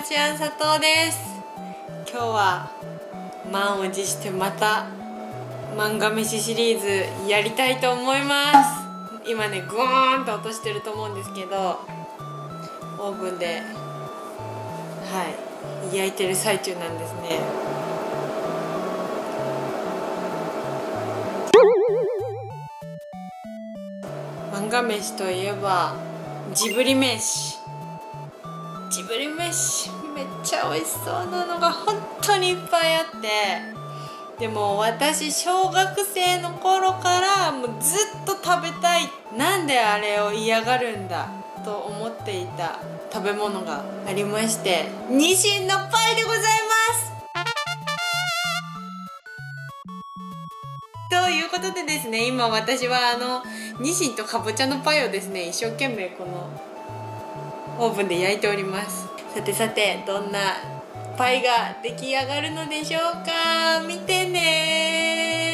ルチアン佐藤です。今日は満を持してまた漫画飯シリーズやりたいと思います。今ねグーンと落としてると思うんですけど、オーブンで焼いてる最中なんですね。漫画飯といえばジブリ飯めっちゃ美味しそうなのが本当にいっぱいあって、でも私小学生の頃からもうずっと食べたい、なんであれを嫌がるんだと思っていた食べ物がありまして、ニシンのパイでございます。ということでですね、今私はニシンとかぼちゃのパイをですね、一生懸命このオーブンで焼いております。さてどんなパイが出来上がるのでしょうか。見てね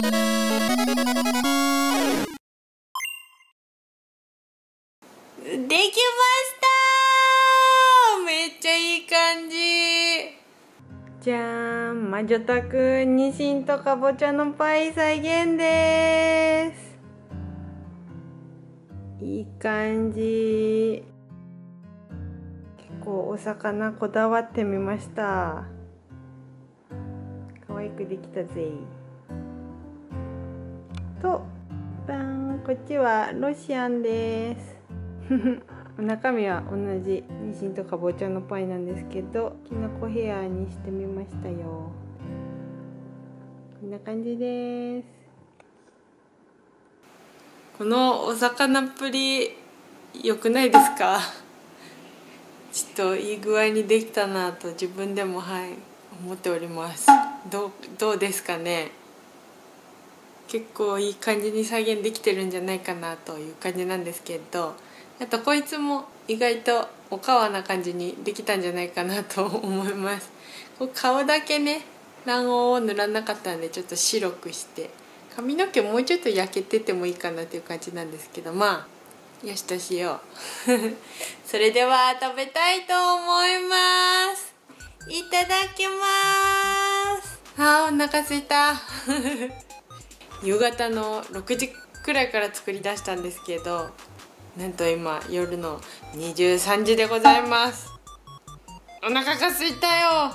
できましたー。めっちゃいい感じ。じゃーん、魔女宅ニシンとかぼちゃのパイ再現です。いい感じ。結構お魚こだわってみました。可愛くできたぜと、バン。こっちはロシアンです中身は同じニシンとかぼちゃのパイなんですけど、きなこヘアにしてみましたよ。こんな感じです。このお魚っぷり良くないですかちょっといい具合にできたなと自分でも思っております。どうですかね。結構いい感じに再現できてるんじゃないかなという感じなんですけど、あとこいつも意外とおかわな感じにできたんじゃないかなと思います。こう顔だけね卵黄を塗らなかったんでちょっと白くして、髪の毛もうちょっと焼けててもいいかなっていう感じなんですけど、まあよしとしようそれでは食べたいと思います。いただきます。あーお腹すいた夕方の6時くらいから作り出したんですけど、なんと今夜の23時でございます。お腹がすいたよ。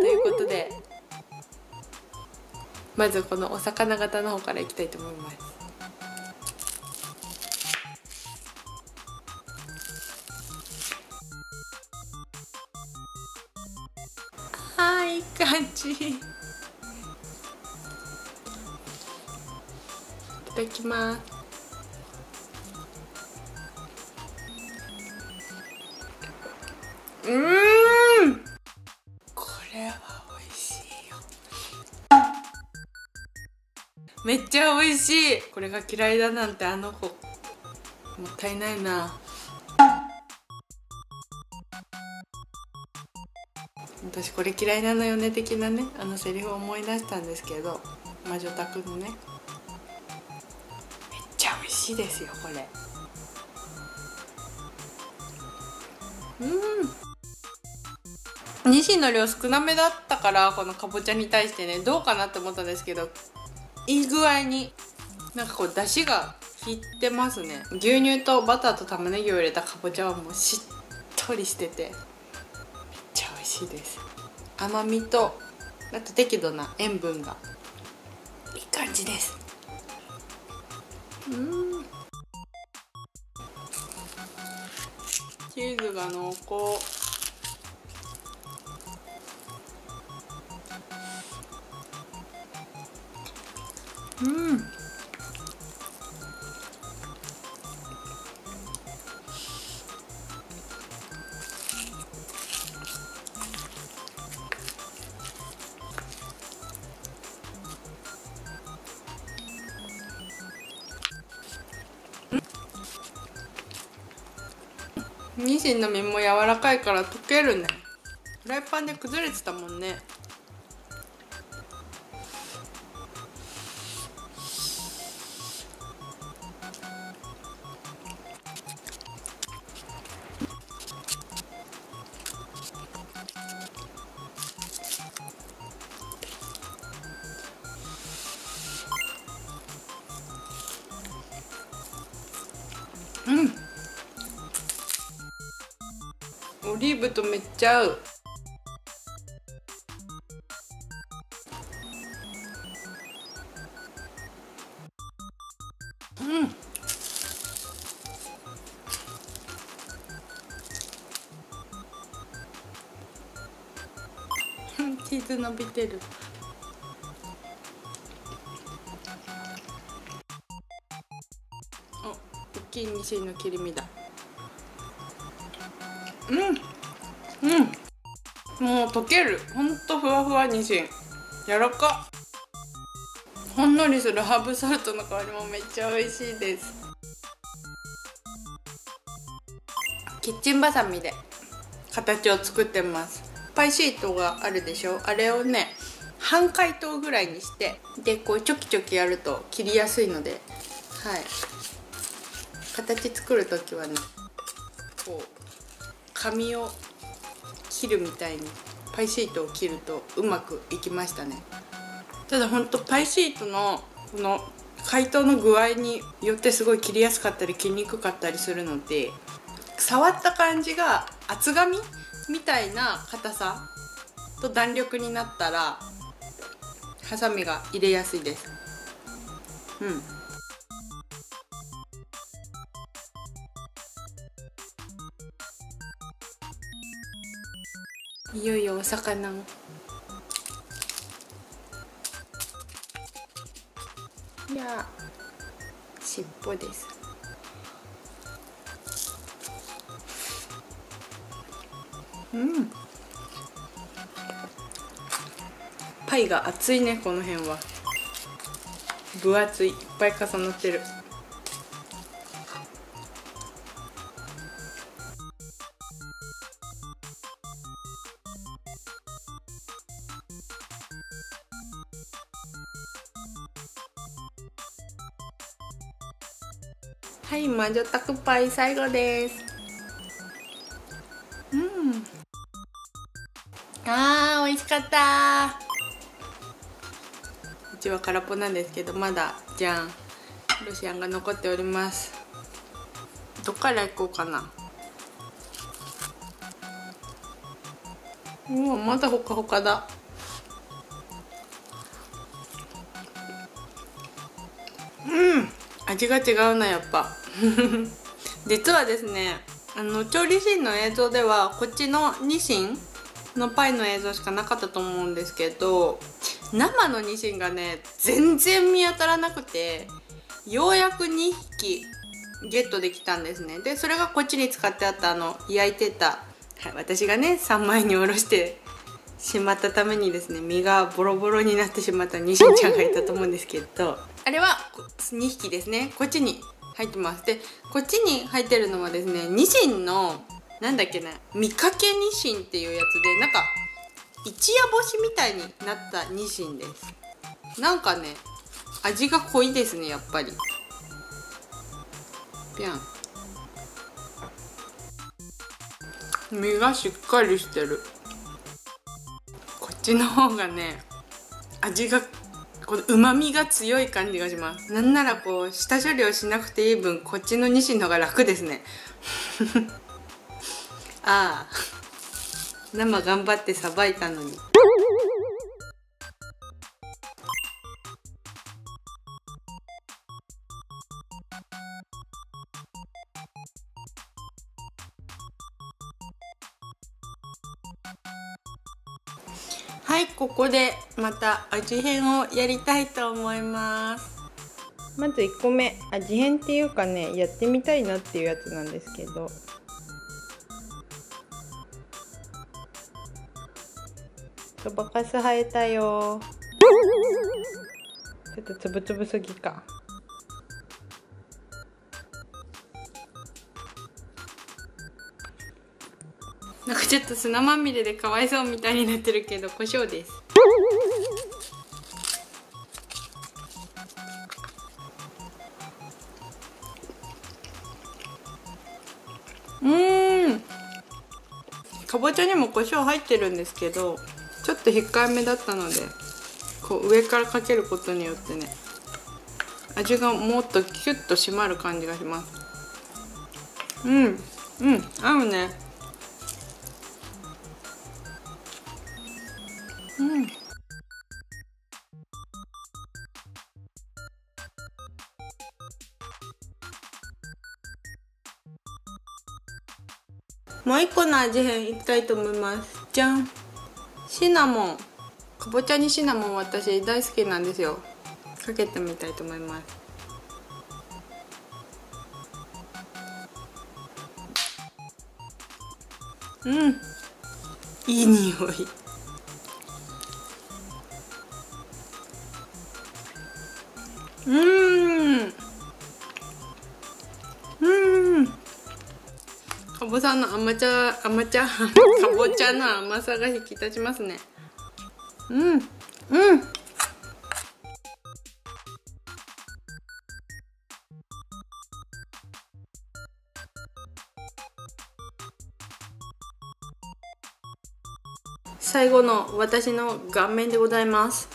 ということでまずこのお魚型の方からいきたいと思います。あーいい感じ。いただきます。これは美味しいよ。めっちゃ美味しい。これが嫌いだなんてあの子もったいないな。私これ嫌いなのよね的なね、あのセリフを思い出したんですけど、魔女宅のね、めっちゃ美味しいですよこれ。ニシンの量少なめだったからこのかぼちゃに対してねどうかなって思ったんですけど、いい具合になんかこう出汁が効いてますね。牛乳とバターと玉ねぎを入れたかぼちゃはもうしっとりしててめっちゃ美味しいです。甘みとあと適度な塩分がいい感じです。チーズが濃厚。ニシンの身も柔らかいから溶けるね。フライパンで崩れてたもんね。オリーブとめっちゃ合う。チーズ伸びてる。お、大きいニシンの切り身だ。もう溶ける。ほんとふわふわにしんやらか。ほんのりするハーブソルトの香りもめっちゃ美味しいです。キッチンバサミで形を作ってます。パイシートがあるでしょ、あれをね半解凍ぐらいにして、でこうチョキチョキやると切りやすいので、はい、形作る時はねこう紙を切るみたいにパイシートを切るとうまくいきましたね。ただほんとパイシートのこの解凍の具合によってすごい切りやすかったり切りにくかったりするので、触った感じが厚紙みたいな硬さと弾力になったらハサミが入れやすいです。いよいよお魚も。いや、尻尾です。パイが厚いね、この辺は。分厚い、いっぱい重なってる。はい、魔女宅パイ最後です。あー、美味しかったー。うちは空っぽなんですけど、まだじゃんロシアンが残っております。どっから行こうかな。うわ、まだほかほかだ。味が違うな、やっぱ。実はですね、調理シーンの映像ではこっちのニシンのパイの映像しかなかったと思うんですけど、生のニシンがね全然見当たらなくて、ようやく2匹ゲットできたんですね。でそれがこっちに使ってあった焼いてた、はい、私がね3枚におろしてしまったためにですね、身がボロボロになってしまったニシンちゃんがいたと思うんですけど、あれは2匹ですね、こっちに入ってます。でこっちに入ってるのはですね、ニシンのなんだっけな、見かけニシンっていうやつで、なんか一夜干しみたいになったニシンです。なんかね味が濃いですね、やっぱり。ぴゃん、身がしっかりしてる。こっちの方がね味が、この旨味が強い感じがします。なんならこう下処理をしなくていい分、こっちのニシンの方が楽ですね。ああ、生頑張ってさばいたのに。はい、ここでまた味変をやりたいと思います。まず1個目、味変っていうかね、やってみたいなっていうやつなんですけど、そばかす生えたよ。ちょっとつぶつぶすぎか。なんかちょっと砂まみれでかわいそうみたいになってるけど、胡椒です。かぼちゃにも胡椒入ってるんですけど、ちょっと控えめだったので、こう上からかけることによってね、味がもっとキュッと締まる感じがします。合うね。もう一個の味変いきたいと思います。じゃん、シナモン。かぼちゃにシナモン、私大好きなんですよ。かけてみたいと思います。いい匂い。かぼさんのかぼちゃの甘さが引き立ちますね。最後の私の顔面でございます。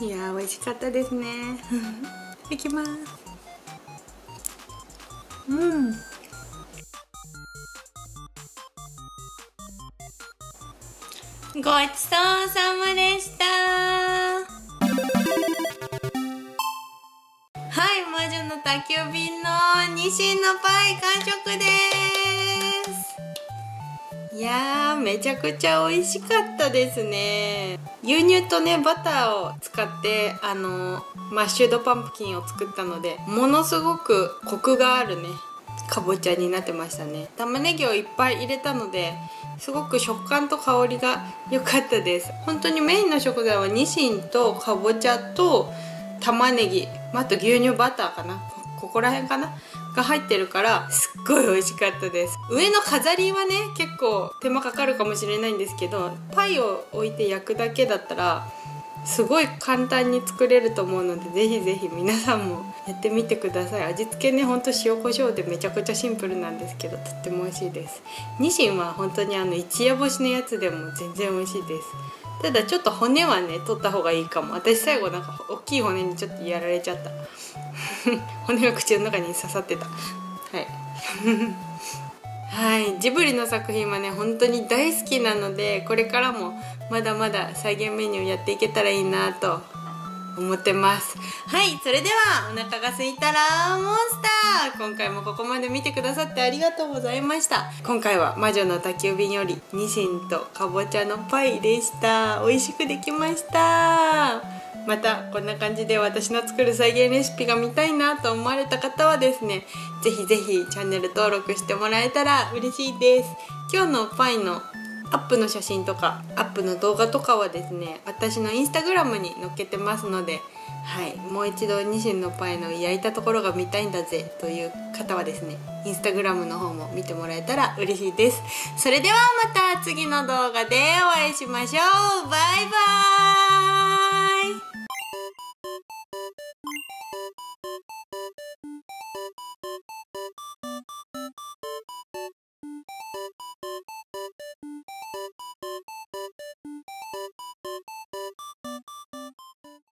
いやー、美味しかったですね。いきます。ごちそうさまでした。はい、魔女の宅急便のニシンのパイ完食です。いやー、めちゃくちゃ美味しかったですね。牛乳とねバターを使ってマッシュドパンプキンを作ったので、ものすごくコクがあるねかぼちゃになってましたね。玉ねぎをいっぱい入れたので、すごく食感と香りが良かったです。本当にメインの食材はニシンとかぼちゃと玉ねぎ、あと牛乳、バターかな、ここら辺かなが入ってるから、すっごい美味しかったです。上の飾りはね結構手間かかるかもしれないんですけど、パイを置いて焼くだけだったらすごい簡単に作れると思うので、ぜひぜひ皆さんもやってみてください。味付けね、ほんと塩コショウでめちゃくちゃシンプルなんですけど、とっても美味しいです。ニシンは本当に一夜干しのやつでも全然美味しいです。ただちょっと骨はね取った方がいいかも。私最後なんか大きい骨にちょっとやられちゃった骨が口の中に刺さってた。はいはい、ジブリの作品はね本当に大好きなので、これからもまだまだ再現メニューやっていけたらいいなと思ってます。はい、それではお腹が空いたらモンスター、今回もここまで見てくださってありがとうございました。今回は魔女の宅急便よりニシンとかぼちゃのパイでした。美味しくできました。またこんな感じで私の作る再現レシピが見たいなと思われた方はですね、ぜひぜひチャンネル登録してもらえたら嬉しいです。今日のパイのアップの写真とかアップの動画とかはですね、私のインスタグラムに載っけてますので、はい、もう一度ニシンのパイの焼いたところが見たいんだぜという方はですね、インスタグラムの方も見てもらえたら嬉しいです。それではまた次の動画でお会いしましょう。バイバーイ。